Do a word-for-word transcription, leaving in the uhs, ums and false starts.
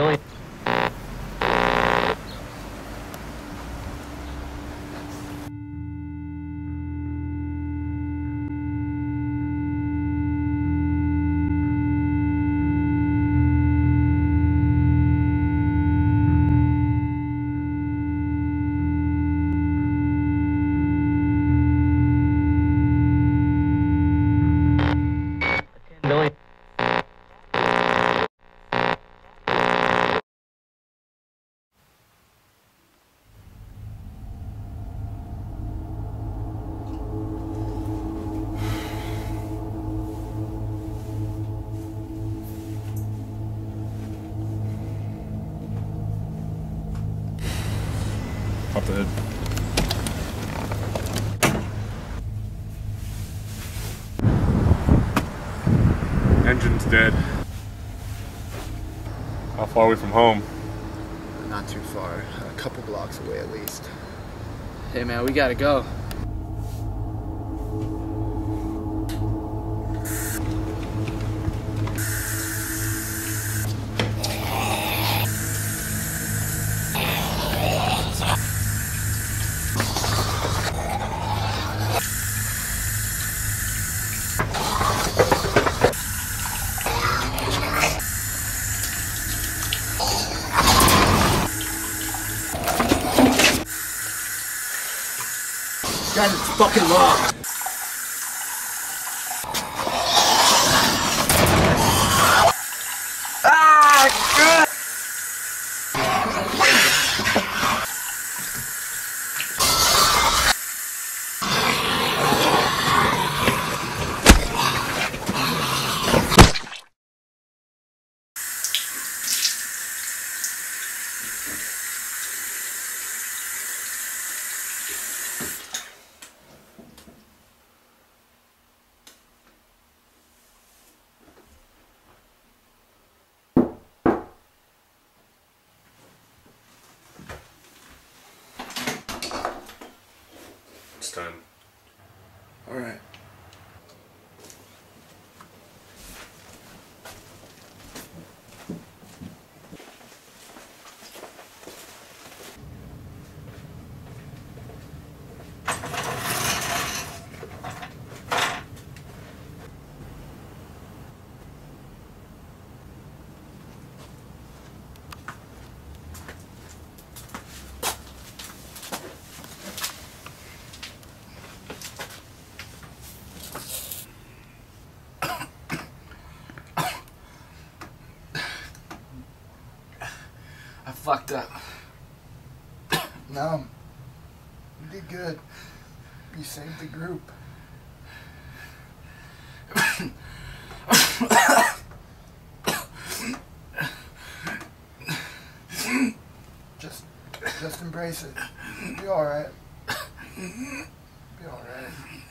Billy. Pop the head. Engine's dead. How far away from home? Not too far. A couple blocks away at least. Hey man, we gotta go. God, it's fucking locked. Ah, good. Time. All right. I fucked up. No, you did good. You saved the group. just, just embrace it. Be all right. Be all right.